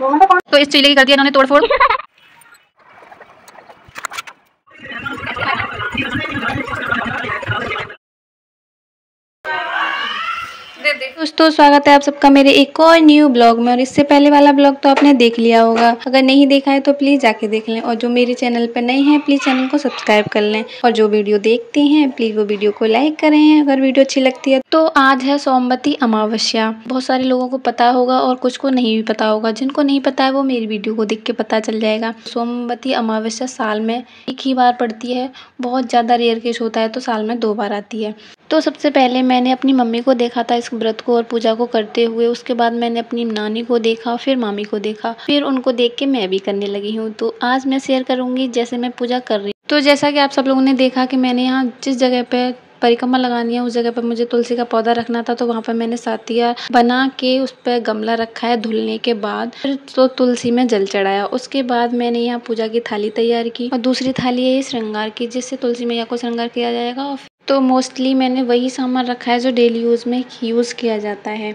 तो इस चीले की कर दिया इन्होंने तोड़फोड़। दोस्तों स्वागत है आप सबका मेरे एक और न्यू ब्लॉग में। और इससे पहले वाला ब्लॉग तो आपने देख लिया होगा, अगर नहीं देखा है तो प्लीज जाके देख लें। और जो मेरे चैनल पर नए हैं प्लीज चैनल को सब्सक्राइब कर लें, और जो वीडियो देखते हैं प्लीज वो वीडियो को लाइक करें अगर वीडियो अच्छी लगती है। तो आज है सोमवती अमावस्या। बहुत सारे लोगों को पता होगा और कुछ को नहीं भी पता होगा। जिनको नहीं पता है वो मेरी वीडियो को देख के पता चल जाएगा। सोमवती अमावस्या साल में एक ही बार पड़ती है, बहुत ज्यादा रेयर केस होता है, तो साल में 2 बार आती है। तो सबसे पहले मैंने अपनी मम्मी को देखा था इस व्रत को और पूजा को करते हुए। उसके बाद मैंने अपनी नानी को देखा, फिर मामी को देखा, फिर उनको देख के मैं भी करने लगी हूँ। तो आज मैं शेयर करूँगी जैसे मैं पूजा कर रही हूँ। तो जैसा कि आप सब लोगों ने देखा कि मैंने यहाँ जिस जगह पे परिक्रमा लगानी है उस जगह पर मुझे तुलसी का पौधा रखना था, तो वहाँ पर मैंने साथिया बना के उस पर गमला रखा है। धुलने के बाद फिर तो तुलसी में जल चढ़ाया। उसके बाद मैंने यहाँ पूजा की थाली तैयार की, और दूसरी थाली है श्रृंगार की, जिससे तुलसी मैया को श्रृंगार किया जाएगा। और तो मोस्टली मैंने वही सामान रखा है जो डेली यूज़ में यूज़ किया जाता है।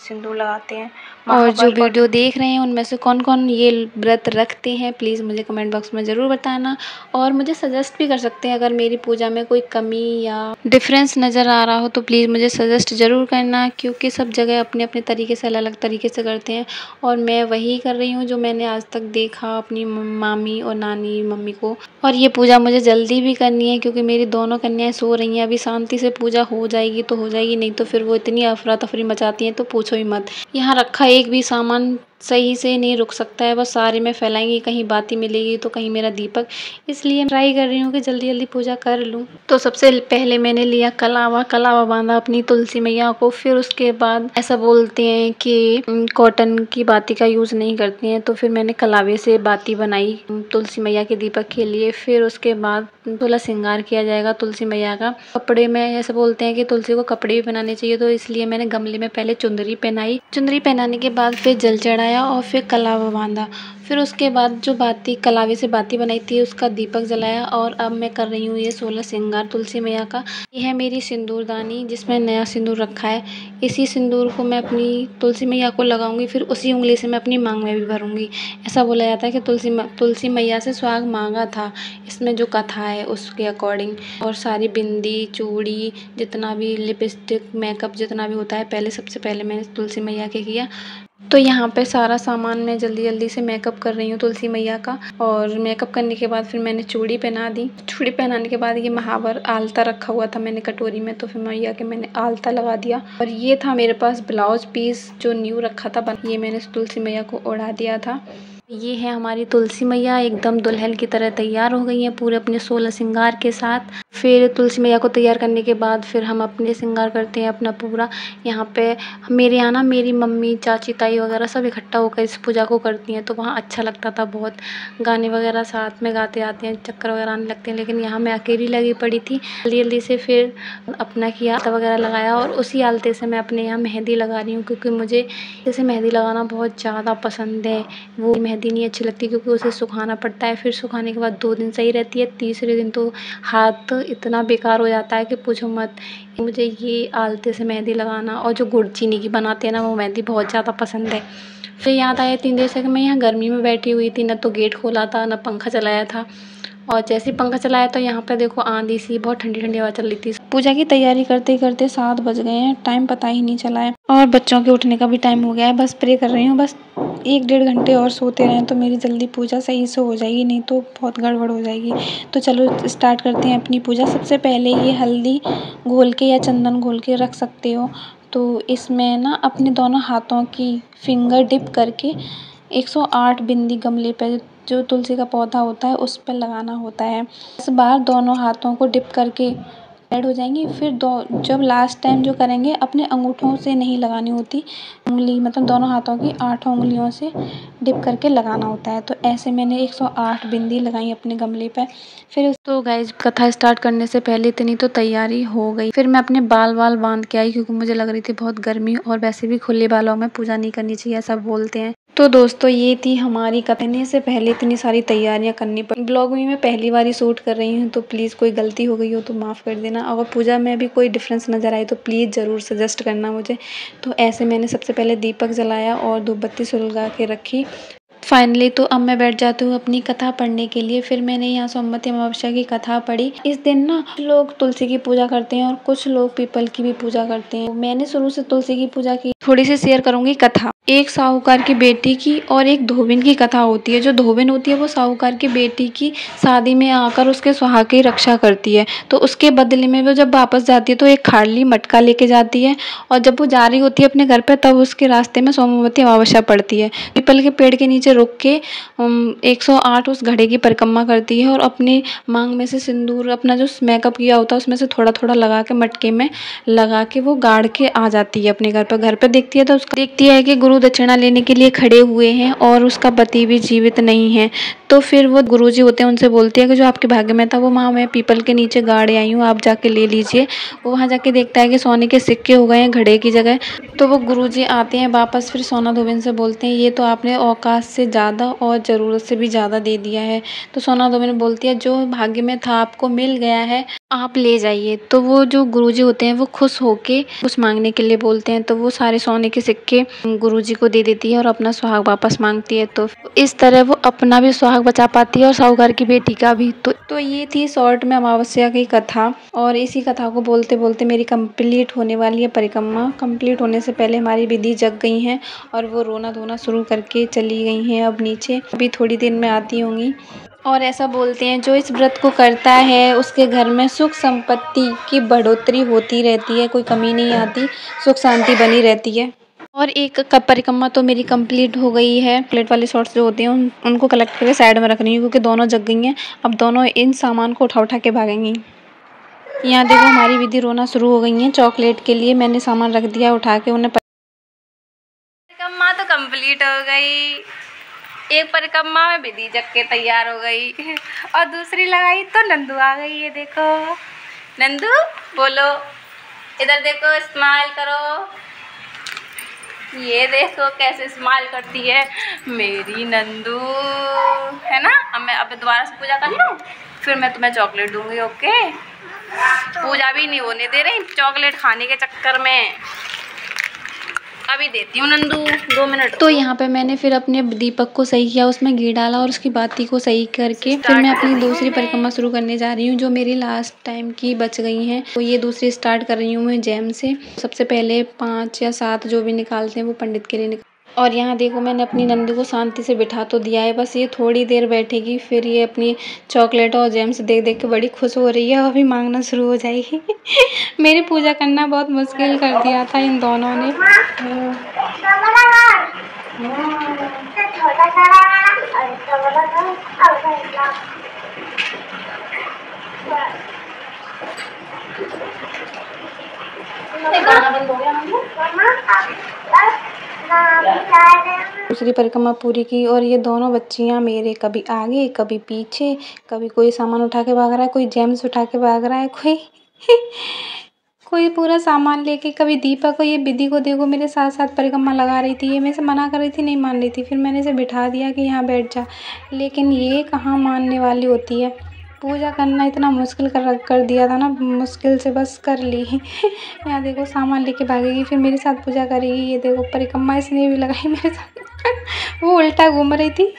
सिंदूर लगाते हैं। और जो वीडियो देख रहे हैं उनमें से कौन कौन ये व्रत रखते हैं प्लीज़ मुझे कमेंट बॉक्स में ज़रूर बताना, और मुझे सजेस्ट भी कर सकते हैं। अगर मेरी पूजा में कोई कमी या डिफरेंस नज़र आ रहा हो तो प्लीज़ मुझे सजेस्ट ज़रूर करना, क्योंकि सब जगह अपने अपने तरीके से अलग अलग तरीके से करते हैं। और मैं वही कर रही हूँ जो मैंने आज तक देखा अपनी मामी और नानी मम्मी को। और ये पूजा मुझे जल्दी भी करनी है क्योंकि मेरी दोनों कन्याएँ सो रही हैं। अभी शांति से पूजा हो जाएगी तो हो जाएगी, नहीं तो फिर वो इतनी अफरा तफरी मचाती हैं तो पूछो ही मत। यहाँ रखा एक भी सामान सही से नहीं रुक सकता है, बस सारे में फैलाएंगी, कहीं बाती मिलेगी तो कहीं मेरा दीपक। इसलिए ट्राई कर रही हूँ कि जल्दी जल्दी पूजा कर लूँ। तो सबसे पहले मैंने लिया कलावा, कलावा बांधा अपनी तुलसी मैया को। फिर उसके बाद ऐसा बोलते हैं कि कॉटन की बाती का यूज़ नहीं करते हैं, तो फिर मैंने कलावे से बाती बनाई तुलसी मैया के दीपक के लिए। फिर उसके बाद थोड़ा श्रृंगार किया जाएगा तुलसी मैया का। कपड़े में ऐसा बोलते हैं कि तुलसी को कपड़े भी पहनाने चाहिए, तो इसलिए मैंने गमले में पहले चुंदरी पहनाई। चुंदरी पहनाने के बाद फिर जल चढ़ाया और फिर कलावा बांधा। फिर उसके बाद जो बाती कलावे से बाती बनाई थी उसका दीपक जलाया। और अब मैं कर रही हूँ ये 16 श्रृंगार तुलसी मैया का। यह है मेरी सिंदूरदानी जिसमें नया सिंदूर रखा है। इसी सिंदूर को मैं अपनी तुलसी मैया को लगाऊंगी, फिर उसी उंगली से मैं अपनी मांग में भी भरूंगी। ऐसा बोला जाता है कि तुलसी मैया से सुहाग मांगा था, इसमें जो कथा है उसके अकॉर्डिंग। और सारी बिंदी चूड़ी जितना भी लिपस्टिक मेकअप जितना भी होता है पहले सबसे पहले मैंने तुलसी मैया के किया। तो यहाँ पे सारा सामान मैं जल्दी जल्दी से मेकअप कर रही हूँ तुलसी मैया का। और मेकअप करने के बाद फिर मैंने चूड़ी पहना दी। चूड़ी पहनाने के बाद ये महावर आलता रखा हुआ था मैंने कटोरी में, तो फिर मैया के मैंने आलता लगा दिया। और ये था मेरे पास ब्लाउज पीस जो न्यू रखा था, ये मैंने तुलसी मैया को ओढ़ा दिया था। ये है हमारी तुलसी मैया, एकदम दुल्हन की तरह तैयार हो गई है पूरे अपने 16 श्रृंगार के साथ। फिर तुलसी मैया को तैयार करने के बाद फिर हम अपने श्रृंगार करते हैं अपना पूरा। यहाँ पे मेरे यहाँ ना मेरी मम्मी चाची ताई वगैरह सब इकट्ठा होकर इस पूजा को करती हैं, तो वहाँ अच्छा लगता था बहुत। गाने वगैरह साथ में गाते आते हैं, चक्कर वगैरह आने लगते हैं, लेकिन यहाँ मैं अकेली लगी पड़ी थी। जल्दी जल्दी से फिर अपना किया आलता वगैरह लगाया, और उसी आलते से मैं अपने यहाँ मेहंदी लगा रही हूँ क्योंकि मुझे जैसे मेहंदी लगाना बहुत ज़्यादा पसंद है। वो मेहंदी नहीं अच्छी लगती क्योंकि उसे सुखाना पड़ता है, फिर सुखाने के बाद 2 दिन सही रहती है, तीसरे दिन तो हाथ इतना बेकार हो जाता है कि पूछो मत। मुझे ये आलते से मेहंदी लगाना और जो गुड़ चीनी की बनाते हैं ना वो मेहंदी बहुत ज़्यादा पसंद है। फिर याद आया 3 देर से कि मैं यहाँ गर्मी में बैठी हुई थी, ना तो गेट खोला था ना पंखा चलाया था। और जैसे ही पंखा चलाया तो यहाँ पर देखो आंधी सी, बहुत ठंडी ठंडी हवा चल रही थी। पूजा की तैयारी करते करते 7 बज गए हैं, टाइम पता ही नहीं चला है। और बच्चों के उठने का भी टाइम हो गया है। बस प्रे कर रही हूँ, बस 1-1.5 घंटे और सोते रहें तो मेरी जल्दी पूजा सही से हो जाएगी, नहीं तो बहुत गड़बड़ हो जाएगी। तो चलो स्टार्ट करते हैं अपनी पूजा। सबसे पहले ये हल्दी घोल के या चंदन घोल के रख सकते हो। तो इसमें ना अपने दोनों हाथों की फिंगर डिप करके 108 बिंदी गमले पर जो तुलसी का पौधा होता है उस पर लगाना होता है। इस बार दोनों हाथों को डिप करके ऐड हो जाएंगी। फिर जब लास्ट टाइम जो करेंगे अपने अंगूठों से नहीं लगानी होती, उंगली मतलब दोनों हाथों की 8 उंगलियों से डिप करके लगाना होता है। तो ऐसे मैंने 108 बिंदी लगाई अपने गमले पर। फिर तो गाइस कथा स्टार्ट करने से पहले इतनी तो तैयारी हो गई। फिर मैं अपने बाल बांध के आई क्योंकि मुझे लग रही थी बहुत गर्मी, और वैसे भी खुले बालों में पूजा नहीं करनी चाहिए ऐसा बोलते हैं। तो दोस्तों ये थी हमारी कथने से पहले इतनी सारी तैयारियां करनी पड़ी। ब्लॉग में मैं पहली बार शूट कर रही हूँ तो प्लीज़ कोई गलती हो गई हो तो माफ़ कर देना। अगर पूजा में भी कोई डिफरेंस नज़र आए तो प्लीज़ ज़रूर सजेस्ट करना मुझे। तो ऐसे मैंने सबसे पहले दीपक जलाया और धूप बत्ती सुलगा के रखी फाइनली। तो अब मैं बैठ जाती हूँ अपनी कथा पढ़ने के लिए। फिर मैंने यहाँ सोमवती अमावस्या की कथा पढ़ी। इस दिन ना लोग तुलसी की पूजा करते हैं और कुछ लोग पीपल की भी पूजा करते हैं। मैंने शुरू से तुलसी की पूजा की। थोड़ी सी शेयर करूँगी कथा। एक साहूकार की बेटी की और एक धोबिन की कथा होती है। जो धोबिन होती है वो साहूकार की बेटी की शादी में आकर उसके सुहाग की रक्षा करती है। तो उसके बदले में वो जब वापस जाती है तो एक खाली मटका लेके जाती है और जब वो जा रही होती है अपने घर पर तब उसके रास्ते में सोमवती अमावस्या पड़ती है। पीपल के पेड़ के नीचे रुक के 108 उस घड़े की परिक्रमा करती है और अपनी मांग में से सिंदूर अपना जो मेकअप किया होता है उसमें से थोड़ा थोड़ा लगा के मटके में लगा के वो गाड़ के आ जाती है अपने घर पर। घर पर देखती है तो उसको देखती है कि गुरु दक्षिणा लेने के लिए खड़े हुए हैं और उसका पति भी जीवित नहीं है। तो फिर वो गुरुजी होते हैं उनसे बोलती है कि जो आपके भाग्य में था वो माँ मैं पीपल के नीचे गाड़ आई हूँ, आप जाके ले लीजिए। वो वहाँ जाके देखता है कि सोने के सिक्के हो गए हैं घड़े की जगह। तो वो गुरुजी आते हैं वापस फिर सोना धोबिन से बोलते हैं ये तो आपने औकात से ज़्यादा और ज़रूरत से भी ज़्यादा दे दिया है। तो सोना धोबिन बोलती है जो भाग्य में था आपको मिल गया है, आप ले जाइए। तो वो जो गुरुजी होते हैं वो खुश होके कुछ मांगने के लिए बोलते हैं तो वो सारे सोने के सिक्के गुरुजी को दे देती है और अपना सुहाग वापस मांगती है। तो इस तरह वो अपना भी सुहाग बचा पाती है और साहूकार की बेटी का भी। तो ये थी शॉर्ट में अमावस्या की कथा। और इसी कथा को बोलते बोलते मेरी कंप्लीट होने वाली है परिक्रमा। कंप्लीट होने से पहले हमारी विधि जग गई हैं और वो रोना धोना शुरू करके चली गई हैं। अब नीचे अभी थोड़ी देर में आती होंगी। और ऐसा बोलते हैं जो इस व्रत को करता है उसके घर में सुख संपत्ति की बढ़ोतरी होती रहती है, कोई कमी नहीं आती, सुख शांति बनी रहती है। और एक परिक्रमा तो मेरी कंप्लीट हो गई है। प्लेट वाले शॉर्ट्स जो होते हैं उनको कलेक्ट करके साइड में रखनी है क्योंकि दोनों जग गई हैं। अब दोनों इन सामान को उठा उठा के भागेंगी। यहाँ देखो हमारी विधि रोना शुरू हो गई है। चॉकलेट के लिए मैंने सामान रख दिया उठा के उन्हें। परिक्रमा तो कंप्लीट हो गई। एक परिक्रमा में विधि जग के तैयार हो गई और दूसरी लगाई तो नंदू आ गई। ये देखो नंदू बोलो, इधर देखो, स्माइल करो। ये देखो कैसे स्माइल करती है मेरी नंदू, है ना। अब मैं दोबारा से पूजा कर लूँ फिर मैं तुम्हें चॉकलेट दूंगी। ओके, पूजा भी नहीं होने दे रही चॉकलेट खाने के चक्कर में। अभी देती हूँ नंदू 2 मिनट। तो यहाँ पे मैंने फिर अपने दीपक को सही किया, उसमें घी डाला और उसकी बाती को सही करके फिर मैं अपनी दूसरी परिक्रमा शुरू करने जा रही हूँ जो मेरी लास्ट टाइम की बच गई हैं। तो ये दूसरी स्टार्ट कर रही हूँ मैं जैम से। सबसे पहले 5 या 7 जो भी निकालते हैं वो पंडित के लिए और यहाँ देखो मैंने अपनी नंदू को शांति से बिठा तो दिया है, बस ये थोड़ी देर बैठेगी फिर ये अपनी चॉकलेट और जैम से देख देख के बड़ी खुश हो रही है और अभी मांगना शुरू हो जाएगी। मेरी पूजा करना बहुत मुश्किल कर दिया था इन दोनों ने। दूसरी परिक्रमा पूरी की और ये दोनों बच्चियां मेरे कभी आगे कभी पीछे, कभी कोई सामान उठा के भाग रहा है, कोई जेम्स उठा के भाग रहा है, कोई पूरा सामान लेके, कभी दीपक को ये विधि को देखो मेरे साथ साथ परिक्रमा लगा रही थी। ये मेरे से मना कर रही थी, नहीं मान रही थी। फिर मैंने इसे बिठा दिया कि यहाँ बैठ जा, लेकिन ये कहाँ मानने वाली होती है। पूजा करना इतना मुश्किल कर दिया था ना, मुश्किल से बस कर ली। यहाँ देखो सामान लेके भागेगी फिर मेरे साथ पूजा करेगी। ये देखो परिक्रमा इसने भी लगाई मेरे साथ। वो उल्टा घूम रही थी।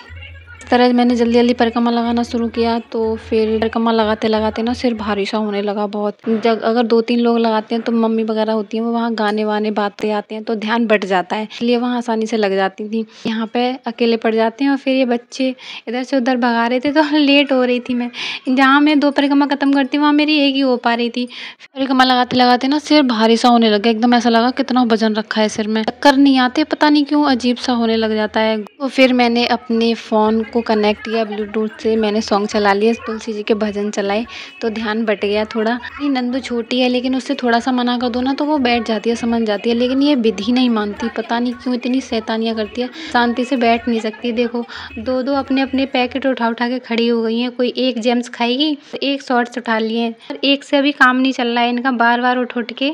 इस तरह मैंने जल्दी जल्दी परिक्रमा लगाना शुरू किया तो फिर परिक्रमा लगाते लगाते ना सिर भारी सा होने लगा बहुत। जब अगर 2-3 लोग लगाते हैं तो मम्मी वगैरह होती हैं वो वहाँ गाने वाने बातें आते हैं तो ध्यान बट जाता है, इसलिए वहाँ आसानी से लग जाती थी। यहाँ पे अकेले पड़ जाते हैं और फिर ये बच्चे इधर से उधर भगा रहे थे तो लेट हो रही थी मैं। जहाँ मैं 2 परिक्रमा ख़त्म करती वहाँ मेरी एक ही हो पा रही थी। परिक्रमा लगाते लगाते ना सिर भारी सा होने लगा, एकदम ऐसा लगा कितना वजन रखा है सिर में, चक्कर नहीं आते, पता नहीं क्यों अजीब सा होने लग जाता है। तो फिर मैंने अपने फ़ोन को कनेक्ट किया ब्लूटूथ से, मैंने सॉन्ग चला लिया, तुलसी जी के भजन चलाए तो ध्यान बट गया थोड़ा। नंदू छोटी है लेकिन उससे थोड़ा सा मना कर दो ना तो वो बैठ जाती है, समझ जाती है, लेकिन ये विधि नहीं मानती, पता नहीं क्यों इतनी शैतानियाँ करती है, शांति से बैठ नहीं सकती। देखो 2-2 अपने अपने पैकेट उठा उठा के खड़ी हो गई हैं। कोई एक जेम्स खाएगी तो एक शॉर्ट्स उठा लिए और एक से अभी काम नहीं चल रहा है इनका, बार बार उठ उठ के।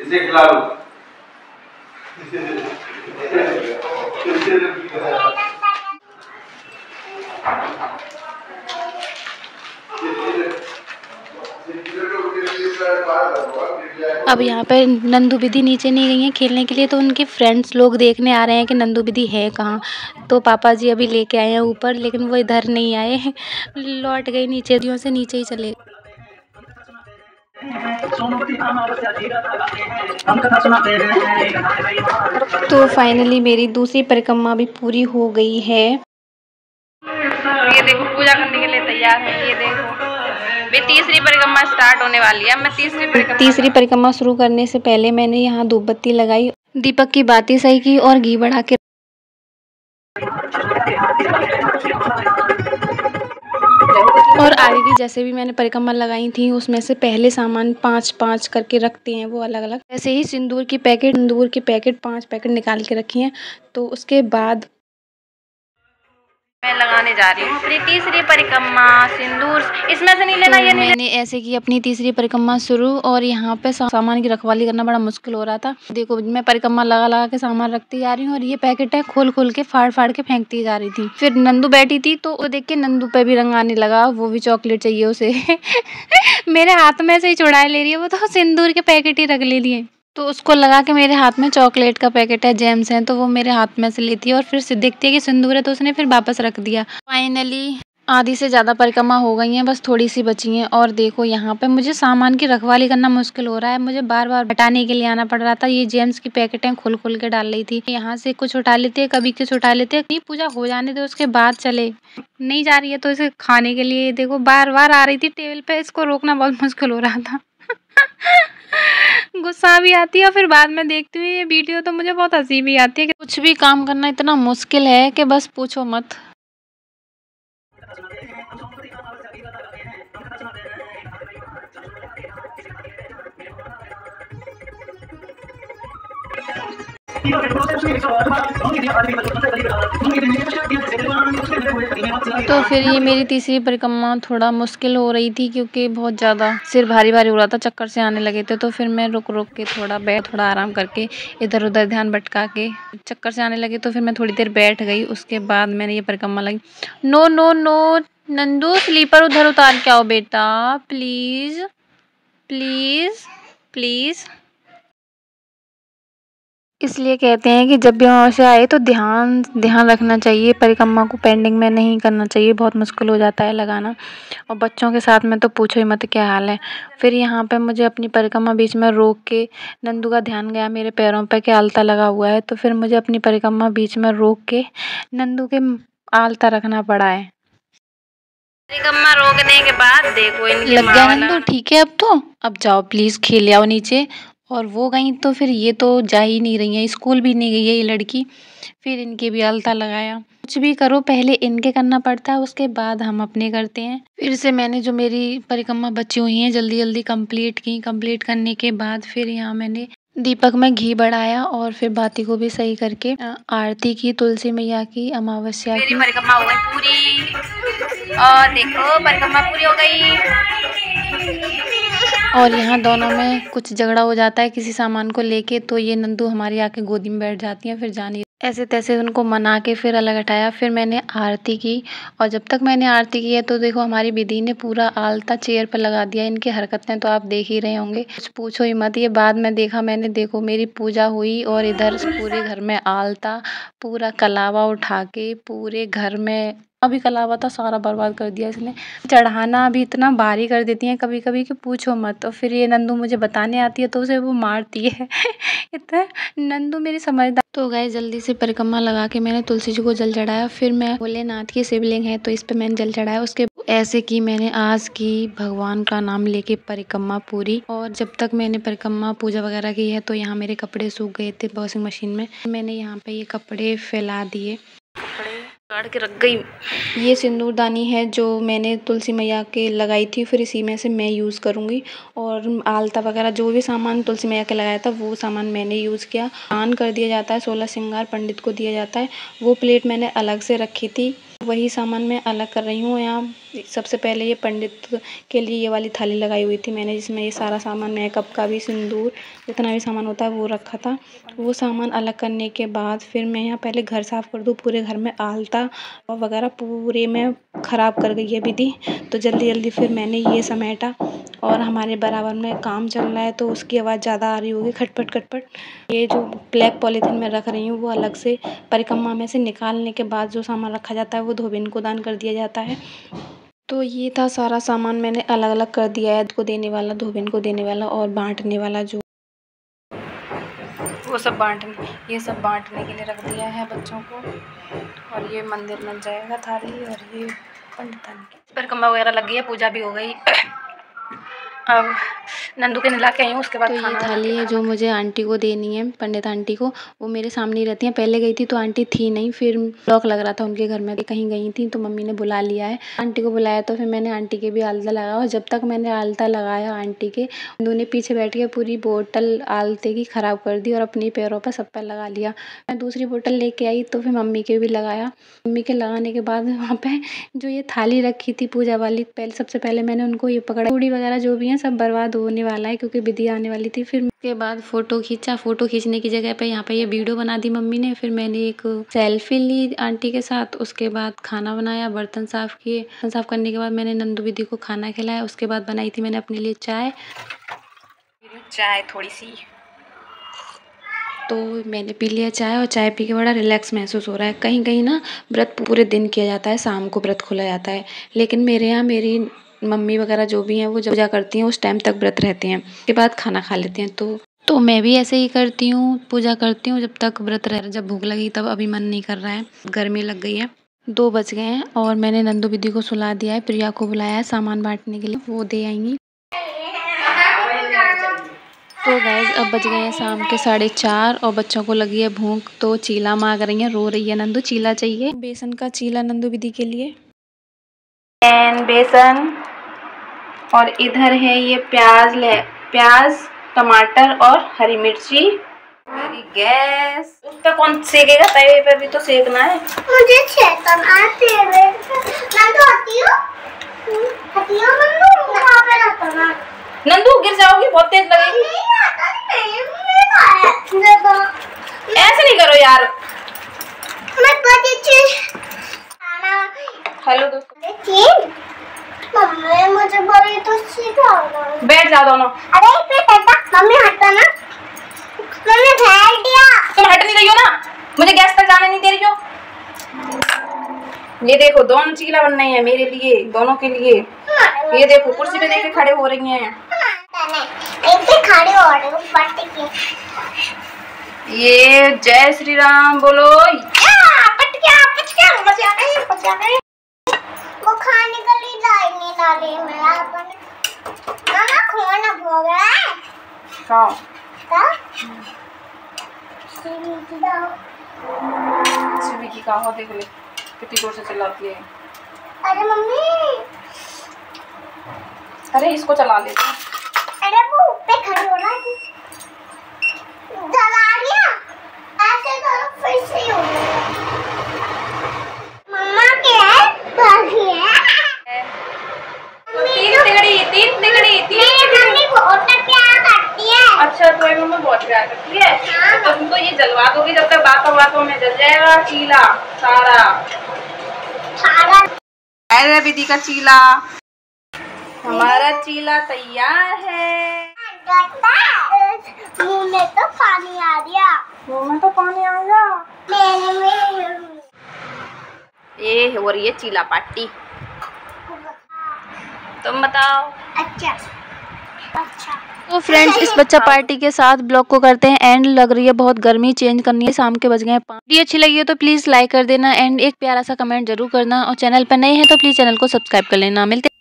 इसे खिला लो। अब यहाँ पे नंदू विधि नीचे नहीं गई हैं खेलने के लिए, तो उनके फ्रेंड्स लोग देखने आ रहे हैं कि नंदू विधि है कहाँ। तो पापा जी अभी लेके आए हैं ऊपर, लेकिन वो इधर नहीं आए हैं, लौट गई नीचे, दियों से नीचे ही चले। तो फाइनली मेरी दूसरी परिक्रमा भी पूरी हो गई है। ये देखो पूजा करने के लिए तैयार है। ये देखो मेरी तीसरी परिक्रमा स्टार्ट होने वाली है। मैं तीसरी परिक्रमा शुरू करने से पहले मैंने यहाँ धूप बत्ती लगाई, दीपक की बाती सही की और घी बढ़ा के। और आगे की जैसे भी मैंने परिक्रमा लगाई थी उसमें से पहले सामान 5-5 करके रखते हैं वो अलग अलग। ऐसे ही सिंदूर के पैकेट 5 पैकेट निकाल के रखी हैं। तो उसके बाद मैं लगाने जा रही हूँ अपनी तीसरी परिक्रमा। सिंदूर इसमें से नहीं लेना, ये नहीं। मैंने ऐसे की अपनी तीसरी परिक्रमा शुरू, और यहाँ पे सामान की रखवाली करना बड़ा मुश्किल हो रहा था। देखो मैं परिक्रमा लगा के सामान रखती जा रही हूँ, और ये पैकेट है खोल के फाड़ के फेंकती जा रही थी। फिर नंदू बैठी थी, तो वो देख के नंदू पे भी रंग आने लगा, वो भी चॉकलेट चाहिए उसे। मेरे हाथ में से ही छुड़ा ले रही है वो, तो सिंदूर के पैकेट ही रख ले लिए। तो उसको लगा कि मेरे हाथ में चॉकलेट का पैकेट है, जेम्स हैं, तो वो मेरे हाथ में से लेती है और फिर देखती है कि सिंदूर है, तो उसने फिर वापस रख दिया। फाइनली आधी से ज़्यादा परिक्रमा हो गई हैं, बस थोड़ी सी बची हैं। और देखो यहाँ पे मुझे सामान की रखवाली करना मुश्किल हो रहा है, मुझे बार बार हटाने के लिए आना पड़ रहा था। ये जेम्स की पैकेटें खोल के डाल रही थी, यहाँ से कुछ उठा लेते हैं, कभी कुछ उठा लेते हैं। नहीं, पूजा हो जाने दो, उसके बाद चले। नहीं जा रही है तो इसे खाने के लिए देखो बार बार आ रही थी टेबल पर, इसको रोकना बहुत मुश्किल हो रहा था। गुस्सा भी आती है, फिर बाद में देखती हूँ ये वीडियो तो मुझे बहुत हंसी भी आती है कि कुछ भी काम करना इतना मुश्किल है कि बस पूछो मत। तो फिर ये मेरी तीसरी परिक्रमा थोड़ा मुश्किल हो रही थी, क्योंकि बहुत ज़्यादा सिर भारी हो रहा था, चक्कर से आने लगे थे। तो फिर मैं रुक के थोड़ा आराम करके इधर उधर ध्यान भटका के, चक्कर से आने लगे तो फिर मैं थोड़ी देर बैठ गई। उसके बाद मैंने ये परिक्रमा लगी। नो नंदू स्लीपर उधर उतार के आओ बेटा, प्लीज़ प्लीज़ प्लीज़। इसलिए कहते हैं कि जब भी वहाँ से आए तो ध्यान रखना चाहिए, परिक्रमा को पेंडिंग में नहीं करना चाहिए, बहुत मुश्किल हो जाता है लगाना। और बच्चों के साथ में तो पूछो ही मत क्या हाल है। फिर यहाँ पे मुझे अपनी परिक्रमा बीच में रोक के, नंदू का ध्यान गया मेरे पैरों पे कि आलता लगा हुआ है, तो फिर मुझे अपनी परिक्रमा बीच में रोक के नंदू के आलता रखना पड़ा है। परिक्रमा रोकने के बाद देखो लग गया नंदू, ठीक है अब जाओ प्लीज़ खेल आओ नीचे। और वो गई तो फिर ये तो जा ही नहीं रही है, स्कूल भी नहीं गई है ये लड़की। फिर इनके भी अलता लगाया। कुछ भी करो पहले इनके करना पड़ता है, उसके बाद हम अपने करते हैं। फिर से मैंने जो मेरी परिक्रमा बची हुई हैं जल्दी कंप्लीट की। कंप्लीट करने के बाद फिर यहाँ मैंने दीपक में घी बढ़ाया और फिर बाती को भी सही करके आरती की, तुलसी मैया की, अमावस्या की। मेरी परिक्रमा हो गई पूरी, और देखो परिक्रमा पूरी हो गई। और यहाँ दोनों में कुछ झगड़ा हो जाता है किसी सामान को लेके, तो ये नंदू हमारी आके गोदी में बैठ जाती हैं, फिर जानी ऐसे तैसे उनको मना के फिर अलग हटाया। फिर मैंने आरती की, और जब तक मैंने आरती की है तो देखो हमारी विधि ने पूरा आलता चेयर पर लगा दिया। इनकी हरकतें तो आप देख ही रहे होंगे, कुछ पूछो ही मत। ये बाद में देखा मैंने, देखो मेरी पूजा हुई और इधर पूरे घर में आलता, पूरा कलावा उठा के पूरे घर में अभी कलावा था सारा बर्बाद कर दिया इसने। चढ़ाना भी इतना भारी कर देती हैं कभी कभी कि पूछो मत। और फिर ये नंदू मुझे बताने आती है तो उसे वो मारती है। इतना नंदू मेरी समझदार। तो गए जल्दी से परिक्रमा लगा के मैंने तुलसी जी को जल चढ़ाया। फिर मैं भोलेनाथ की शिवलिंग है तो इस पर मैंने जल चढ़ाया। उसके ऐसे कि मैंने आज की भगवान का नाम लेके परिक्रमा पूरी। और जब तक मैंने परिक्रमा पूजा वगैरह की है तो यहाँ मेरे कपड़े सूख गए थे वॉशिंग मशीन में, मैंने यहाँ पे ये कपड़े फैला दिए, काट के रख गई। ये सिंदूरदानी है जो मैंने तुलसी मैया के लगाई थी, फिर इसी में से मैं यूज़ करूँगी। और आलता वगैरह जो भी सामान तुलसी मैया के लगाया था वो सामान मैंने यूज़ किया। दान कर दिया जाता है, 16 श्रृंगार पंडित को दिया जाता है। वो प्लेट मैंने अलग से रखी थी, वही सामान मैं अलग कर रही हूँ। यहाँ सबसे पहले ये पंडित के लिए ये वाली थाली लगाई हुई थी मैंने, जिसमें ये सारा सामान मेकअप का भी, सिंदूर, जितना भी सामान होता है वो रखा था। वो सामान अलग करने के बाद फिर मैं यहाँ पहले घर साफ़ कर दूँ, पूरे घर में आलता वगैरह पूरे में ख़राब कर गई ये विधि। तो जल्दी जल्दी फिर मैंने ये समेटा और हमारे बराबर में काम चल रहा है तो उसकी आवाज़ ज़्यादा आ रही होगी, खटपट खटपट। ये जो ब्लैक पॉलीथिन में रख रही हूँ वो अलग से परिक्रमा में से निकालने के बाद जो सामान रखा जाता है वो धोबिन को दान कर दिया जाता है। तो ये था सारा सामान मैंने अलग अलग कर दिया है, को देने वाला, धोबिन को देने वाला और बांटने वाला, जो वो सब बांटने, ये सब बांटने के लिए रख दिया है बच्चों को। और ये मंदिर में जाएगा थाली और ये पंडितान की परिक्रमा वगैरह लग गई है, पूजा भी हो गई। अब नंदू के नला के आई हूँ, उसके बाद तो ये थाली है जो मुझे आंटी को देनी है, पंडित आंटी को। वो मेरे सामने ही रहती हैं, पहले गई थी तो आंटी थी नहीं, फिर ब्लॉक लग रहा था उनके घर में, कहीं गई थी तो मम्मी ने बुला लिया है, आंटी को बुलाया तो फिर मैंने आंटी के भी आलता लगाया। और जब तक मैंने आलता लगाया आंटी के, उन्होंने पीछे बैठ के पूरी बोतल आलते की ख़राब कर दी और अपने पैरों पर सब पर लगा लिया। मैं दूसरी बोतल लेके आई तो फिर मम्मी के भी लगाया। मम्मी के लगाने के बाद वहाँ पर जो ये थाली रखी थी पूजा वाली, पहले सबसे पहले मैंने उनको ये पकड़ा, पूड़ी वगैरह जो भी सब बर्बाद होने वाला है क्योंकि विधि आने वाली थी। फिर उसके बाद फ़ोटो खींचा, फ़ोटो खींचने की जगह पे यहाँ पे ये वीडियो बना दी मम्मी ने। फिर मैंने एक सेल्फी ली आंटी के साथ। उसके बाद खाना बनाया, बर्तन साफ़ किए, बर्तन साफ़ करने के बाद मैंने नंदू दीदी को खाना खिलाया। उसके बाद बनाई थी मैंने अपने लिए चाय, चाय थोड़ी सी तो मैंने पी लिया चाय। और चाय पी के बड़ा रिलैक्स महसूस हो रहा है। कहीं कहीं ना व्रत पूरे दिन किया जाता है, शाम को व्रत खोला जाता है, लेकिन मेरे यहाँ मेरी मम्मी वगैरह जो भी हैं वो जब पूजा करती हैं उस टाइम तक व्रत रहते हैं, उसके बाद खाना खा लेते हैं। तो मैं भी ऐसे ही करती हूँ, पूजा करती हूँ जब तक व्रत रह, जब भूख लगी तब, अभी मन नहीं कर रहा है, गर्मी लग गई है। 2 बज गए हैं और मैंने नंदू दीदी को सुला दिया है, प्रिया को बुलाया है सामान बांटने के लिए, वो दे आएंगी। तो गाइस अब बज गए हैं शाम के 4:30 और बच्चों को लगी है भूख तो चीला मांग रही है, रो रही है नंदू, चीला चाहिए, बेसन का चीला नंदू दीदी के लिए, एंड बेसन। और इधर है ये प्याज, ले प्याज, टमाटर और हरी मिर्ची। गैस उस पर कौन सेकेगा, तवे पर भी तो सेकना है, मुझे सेकना है तवे पे। नंदू आती हो, आती हो नंदू, कहां पे रहता है नंदू, गिर जाओगी, बहुत तेज लगेगी। नहीं आता नहीं, मैं तो ऐसे नहीं करो यार, मैं बहुत अच्छी। हेलो दोस्तों, मम्मी मुझे बोली तो सीधा बैठ जाओ दोनों, अरे मम्मी हटो ना, मम्मी बैठ दिया, तुम हट नहीं रही हो ना, मुझे गैस तक जाने नहीं दे रही हो। ये देखो दोनों चीला बन रही है मेरे लिए, दोनों के लिए। ये देखो कुर्सी पे देके खड़े हो रही हैं, खड़े हो रही। ये जय श्री राम बोलो, पट गया। वो खाने के लिए लाने लाने में आपने मामा खाना भोग रहा है का देखो ले कितनी जोर से चलाती है। अरे मम्मी, अरे इसको चला ले, अरे वो ऊपर खड़ी हो रहा है, जला दिया ऐसे तो फिर से हो मम्मा के करती है। तो तुम तो ये जलवा दोगी, जब तक बातों बातों में जल जाएगा चीला सारा, सारा विधि का चीला। हमारा चीला तैयार है। मुँह में तो पानी आ गया, ये हो रही है चीला पार्टी। तुम बताओ। अच्छा। तो फ्रेंड्स इस बच्चा पार्टी के साथ ब्लॉग को करते हैं एंड, लग रही है बहुत गर्मी, चेंज करनी है, शाम के बज गए 5। वीडियो अच्छी लगी हो तो प्लीज़ लाइक कर देना एंड एक प्यारा सा कमेंट जरूर करना और चैनल पर नए हैं तो प्लीज़ चैनल को सब्सक्राइब कर लेना। मिलते